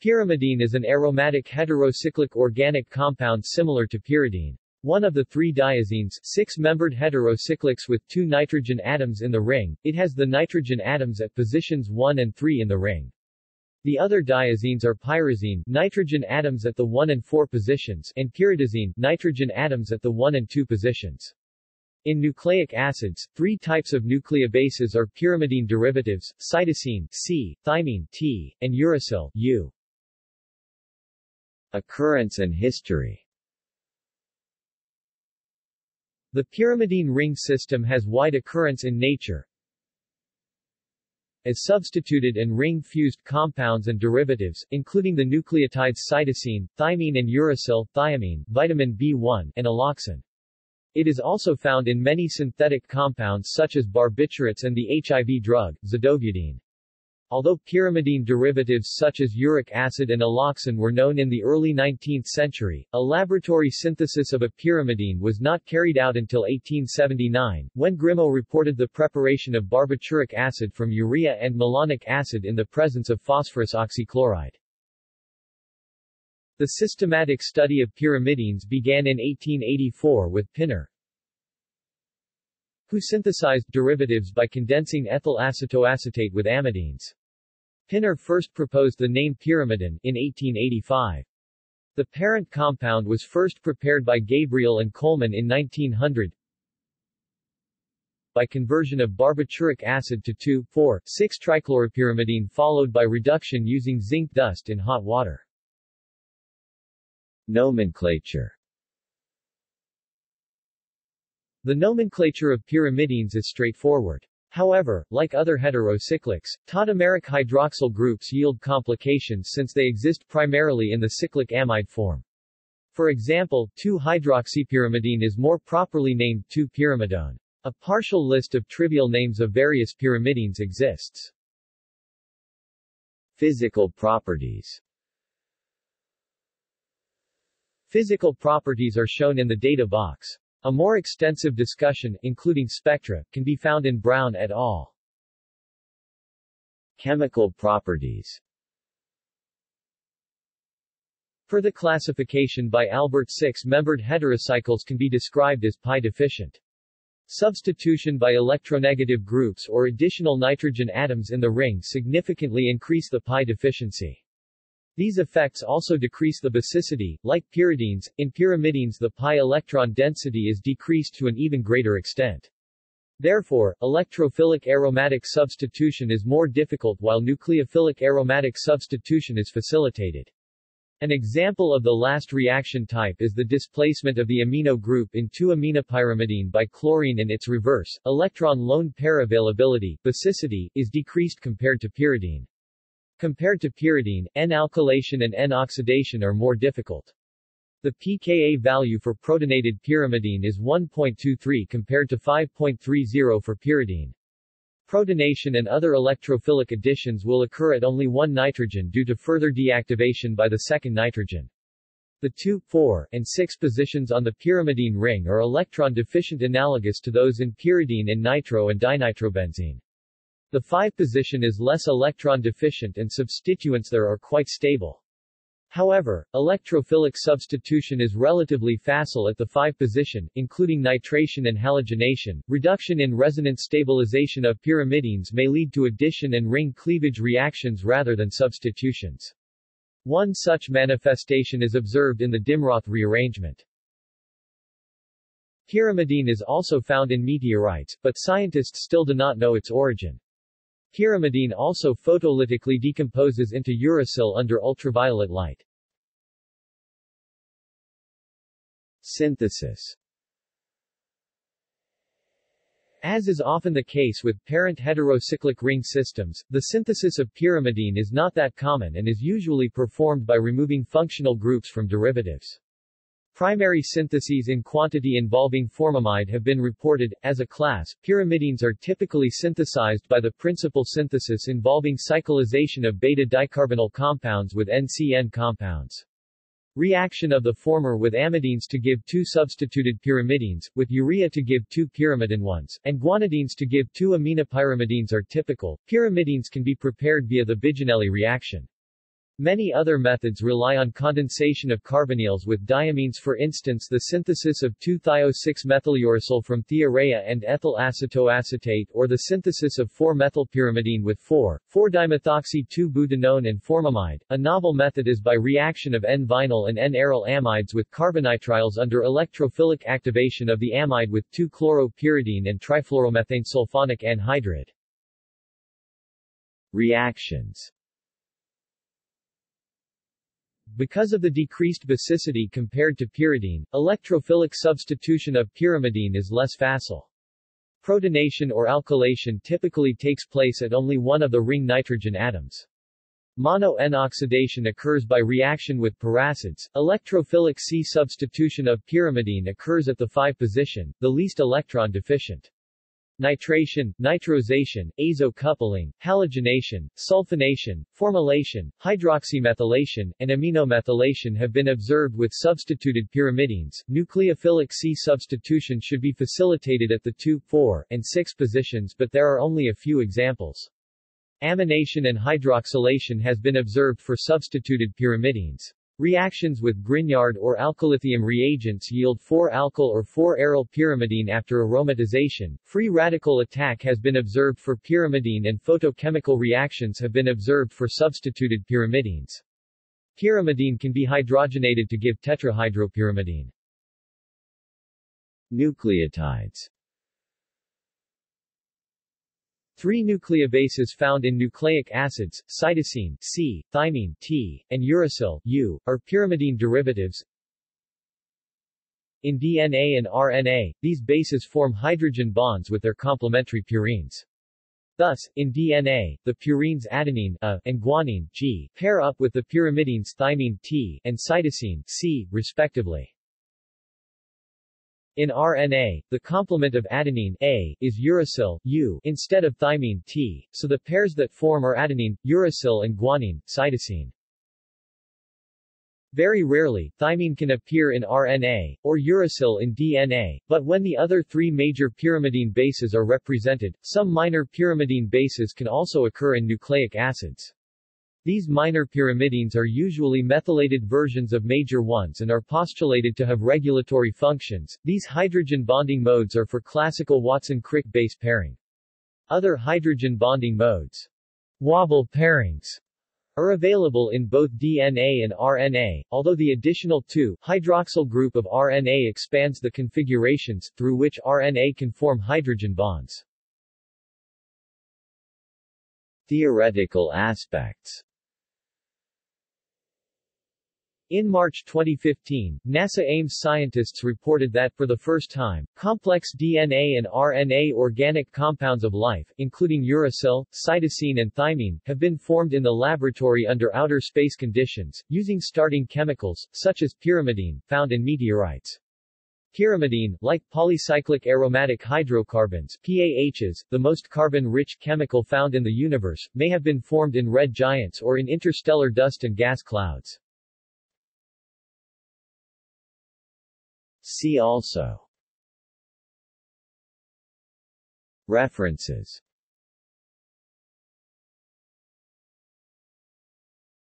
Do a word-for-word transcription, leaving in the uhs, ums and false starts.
Pyrimidine is an aromatic heterocyclic organic compound similar to pyridine. One of the three diazines, six-membered heterocyclics with two nitrogen atoms in the ring, it has the nitrogen atoms at positions one and three in the ring. The other diazines are pyrazine, nitrogen atoms at the one and four positions, and pyridazine, nitrogen atoms at the one and two positions. In nucleic acids, three types of nucleobases are pyrimidine derivatives, cytosine, C, thymine, T, and uracil, U. Occurrence and history. The pyrimidine ring system has wide occurrence in nature, as substituted and ring-fused compounds and derivatives, including the nucleotides cytosine, thymine and uracil, thiamine, vitamin B one, and alloxan. It is also found in many synthetic compounds such as barbiturates and the H I V drug, zidovudine. Although pyrimidine derivatives such as uric acid and alloxan were known in the early nineteenth century, a laboratory synthesis of a pyrimidine was not carried out until eighteen seventy-nine, when Grimaud reported the preparation of barbituric acid from urea and malonic acid in the presence of phosphorus oxychloride. The systematic study of pyrimidines began in eighteen eighty-four with Pinner, who synthesized derivatives by condensing ethyl acetoacetate with amidines. Pinner first proposed the name pyrimidine in eighteen eighty-five. The parent compound was first prepared by Gabriel and Coleman in nineteen hundred by conversion of barbituric acid to two,four,six-trichloropyrimidine followed by reduction using zinc dust in hot water. Nomenclature. The nomenclature of pyrimidines is straightforward. However, like other heterocyclics, tautomeric hydroxyl groups yield complications since they exist primarily in the cyclic amide form. For example, two-hydroxypyrimidine is more properly named two-pyrimidone. A partial list of trivial names of various pyrimidines exists. Physical properties. Physical properties are shown in the data box. A more extensive discussion, including spectra, can be found in Brown et al. Chemical properties. Per the classification by Albert, six-membered heterocycles can be described as pi-deficient. Substitution by electronegative groups or additional nitrogen atoms in the ring significantly increase the pi deficiency. These effects also decrease the basicity. Like pyridines, in pyrimidines the pi electron density is decreased to an even greater extent. Therefore, electrophilic aromatic substitution is more difficult while nucleophilic aromatic substitution is facilitated. An example of the last reaction type is the displacement of the amino group in two-aminopyrimidine by chlorine and its reverse. Electron lone pair availability, basicity, is decreased compared to pyridine. Compared to pyridine, N-alkylation and N-oxidation are more difficult. The pKa value for protonated pyrimidine is one point two three compared to five point three zero for pyridine. Protonation and other electrophilic additions will occur at only one nitrogen due to further deactivation by the second nitrogen. The two, four, and six positions on the pyrimidine ring are electron-deficient analogous to those in pyridine and nitro and dinitrobenzene. The five position is less electron-deficient and substituents there are quite stable. However, electrophilic substitution is relatively facile at the five position, including nitration and halogenation. Reduction in resonance stabilization of pyrimidines may lead to addition and ring cleavage reactions rather than substitutions. One such manifestation is observed in the Dimroth rearrangement. Pyrimidine is also found in meteorites, but scientists still do not know its origin. Pyrimidine also photolytically decomposes into uracil under ultraviolet light. Synthesis. As is often the case with parent heterocyclic ring systems, the synthesis of pyrimidine is not that common and is usually performed by removing functional groups from derivatives. Primary syntheses in quantity involving formamide have been reported. As a class, pyrimidines are typically synthesized by the principal synthesis involving cyclization of beta-dicarbonyl compounds with N C N compounds. Reaction of the former with amidines to give two substituted pyrimidines, with urea to give two pyrimidine ones, and guanidines to give two aminopyrimidines are typical. Pyrimidines can be prepared via the Biginelli reaction. Many other methods rely on condensation of carbonyls with diamines, for instance the synthesis of two thio six methyl uracil from thiorea and ethyl acetoacetate, or the synthesis of four methylpyrimidine with four four dimethoxy two butanone and formamide. A novel method is by reaction of N vinyl and N aryl amides with carbonitriles under electrophilic activation of the amide with two chloro pyridine and trifluoromethanesulfonic anhydride. Reactions. Because of the decreased basicity compared to pyridine, electrophilic substitution of pyrimidine is less facile. Protonation or alkylation typically takes place at only one of the ring nitrogen atoms. Mono-N oxidation occurs by reaction with peracids. Electrophilic C substitution of pyrimidine occurs at the five position, the least electron deficient. Nitration, nitrosation, azocoupling, halogenation, sulfonation, formylation, hydroxymethylation, and aminomethylation have been observed with substituted pyrimidines. Nucleophilic C substitution should be facilitated at the two, four, and six positions, but there are only a few examples. Amination and hydroxylation has been observed for substituted pyrimidines. Reactions with Grignard or alkylithium reagents yield four alkyl or four aryl pyrimidine after aromatization. Free radical attack has been observed for pyrimidine, and photochemical reactions have been observed for substituted pyrimidines. Pyrimidine can be hydrogenated to give tetrahydropyrimidine. Nucleotides. Three nucleobases found in nucleic acids, cytosine C, thymine T, and uracil U, are pyrimidine derivatives. In D N A and R N A, these bases form hydrogen bonds with their complementary purines. Thus, in D N A, the purines adenine A and guanine G pair up with the pyrimidines thymine T and cytosine C, respectively. In R N A, the complement of adenine A is uracil U instead of thymine T, so the pairs that form are adenine, uracil, and guanine, cytosine. Very rarely, thymine can appear in R N A, or uracil in D N A, but when the other three major pyrimidine bases are represented, some minor pyrimidine bases can also occur in nucleic acids. These minor pyrimidines are usually methylated versions of major ones and are postulated to have regulatory functions. These hydrogen bonding modes are for classical Watson-Crick base pairing. Other hydrogen bonding modes, wobble pairings, are available in both D N A and R N A, although the additional two hydroxyl group of R N A expands the configurations through which R N A can form hydrogen bonds. Theoretical aspects. In March twenty fifteen, NASA Ames scientists reported that, for the first time, complex D N A and R N A organic compounds of life, including uracil, cytosine and thymine, have been formed in the laboratory under outer space conditions, using starting chemicals, such as pyrimidine, found in meteorites. Pyrimidine, like polycyclic aromatic hydrocarbons P A Hs, the most carbon-rich chemical found in the universe, may have been formed in red giants or in interstellar dust and gas clouds. See also. References.